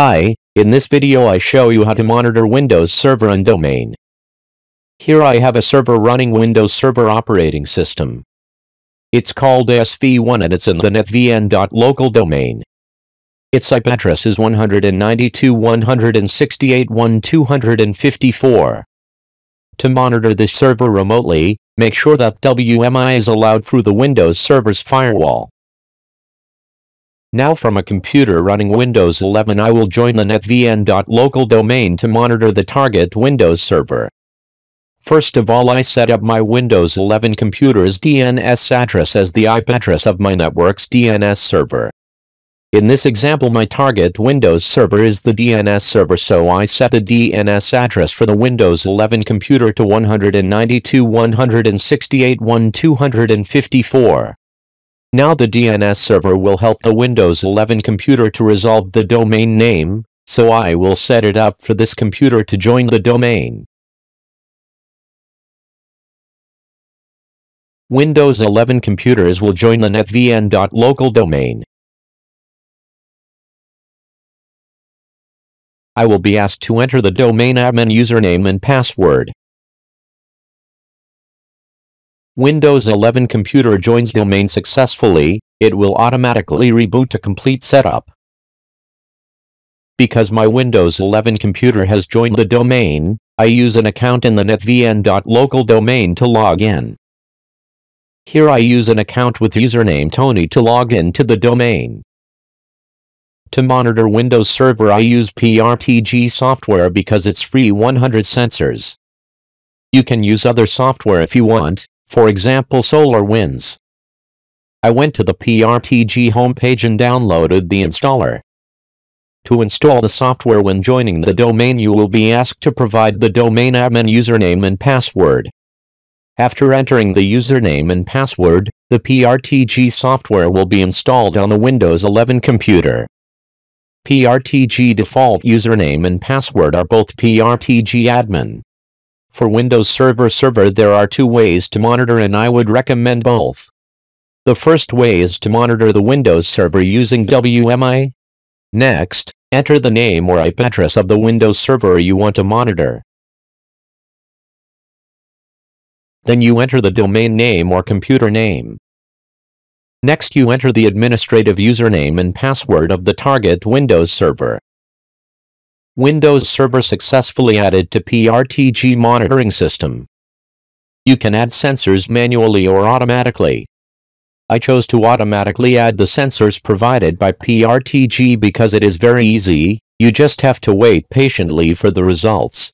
Hi, in this video I show you how to monitor Windows Server and Domain. Here I have a server running Windows Server operating system. It's called SV1 and it's in the netvn.local domain. Its IP address is 192.168.1.254. To monitor this server remotely, make sure that WMI is allowed through the Windows Server's firewall. Now from a computer running Windows 11 I will join the netvn.local domain to monitor the target Windows server. First of all I set up my Windows 11 computer's DNS address as the IP address of my network's DNS server. In this example my target Windows server is the DNS server, so I set the DNS address for the Windows 11 computer to 192.168.1.254. Now the DNS server will help the Windows 11 computer to resolve the domain name, so I will set it up for this computer to join the domain. Windows 11 computers will join the netvn.local domain. I will be asked to enter the domain admin username and password. Windows 11 computer joins domain successfully, it will automatically reboot to complete setup. Because my Windows 11 computer has joined the domain, I use an account in the netvn.local domain to log in. Here I use an account with username Tony to log in to the domain. To monitor Windows Server I use PRTG software because it's free 100 sensors. You can use other software if you want. For example, SolarWinds. I went to the PRTG homepage and downloaded the installer. To install the software when joining the domain you will be asked to provide the domain admin username and password. After entering the username and password, the PRTG software will be installed on the Windows 11 computer. PRTG default username and password are both PRTG admin. For Windows Server there are two ways to monitor and I would recommend both. The first way is to monitor the Windows Server using WMI. Next, enter the name or IP address of the Windows Server you want to monitor. Then you enter the domain name or computer name. Next you enter the administrative username and password of the target Windows Server. Windows Server successfully added to PRTG monitoring system. You can add sensors manually or automatically. I chose to automatically add the sensors provided by PRTG because it is very easy, you just have to wait patiently for the results.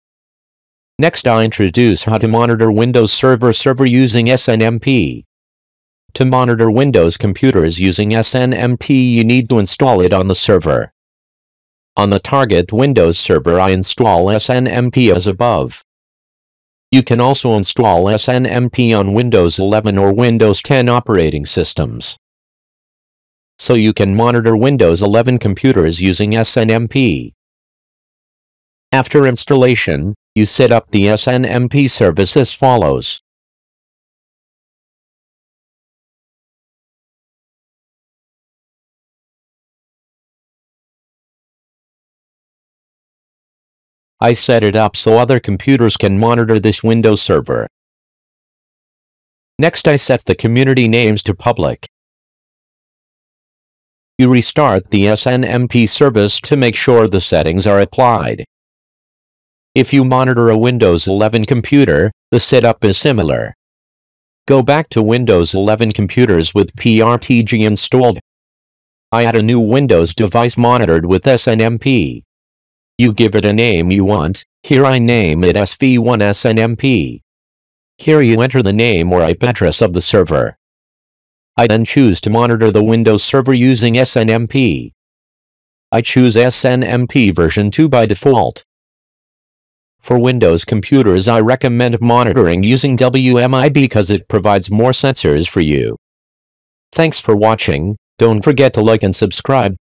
Next I introduce how to monitor Windows Server using SNMP. To monitor Windows computers using SNMP you need to install it on the server. On the target Windows server I install SNMP as above. You can also install SNMP on Windows 11 or Windows 10 operating systems. So you can monitor Windows 11 computers using SNMP. After installation, you set up the SNMP service as follows. I set it up so other computers can monitor this Windows server. Next I set the community names to public. You restart the SNMP service to make sure the settings are applied. If you monitor a Windows 11 computer, the setup is similar. Go back to Windows 11 computers with PRTG installed. I add a new Windows device monitored with SNMP. You give it a name you want, here I name it SV1 SNMP. Here you enter the name or IP address of the server. I then choose to monitor the Windows server using SNMP. I choose SNMP version 2 by default. For Windows computers I recommend monitoring using WMI because it provides more sensors for you. Thanks for watching, don't forget to like and subscribe.